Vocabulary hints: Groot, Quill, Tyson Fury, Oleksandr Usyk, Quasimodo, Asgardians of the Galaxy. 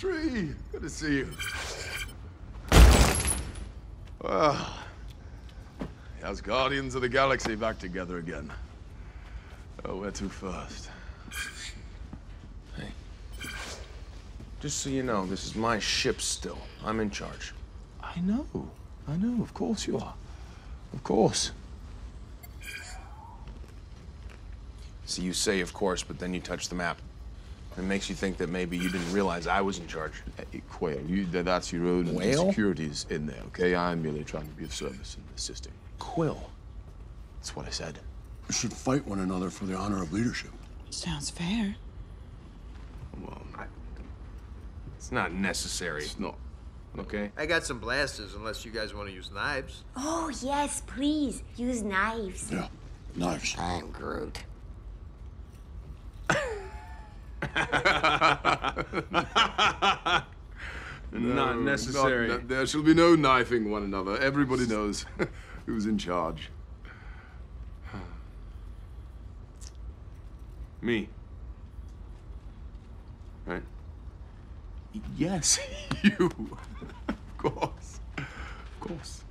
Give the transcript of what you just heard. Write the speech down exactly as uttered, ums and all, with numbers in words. Tree, good to see you. Well, the Asgardians of the Galaxy back together again. Oh, where to first? Hey, just so you know, this is my ship still. I'm in charge. I know, I know, of course you are. Of course. See, you say of course, but then you touch the map. It makes you think that maybe you didn't realize I was in charge. Hey, Quill, you, that's your own insecurities in there, okay? I'm merely trying to be of service and assisting. Quill. That's what I said. We should fight one another for the honor of leadership. Sounds fair. Well, I, it's not necessary. It's not. Okay? I got some blasters, unless you guys want to use knives. Oh, yes, please. Use knives. Yeah, knives. I'm Groot. Not necessary. Not, there shall be no knifing one another. Everybody knows who's in charge. Me. Right? Yes, you. Of course. Of course.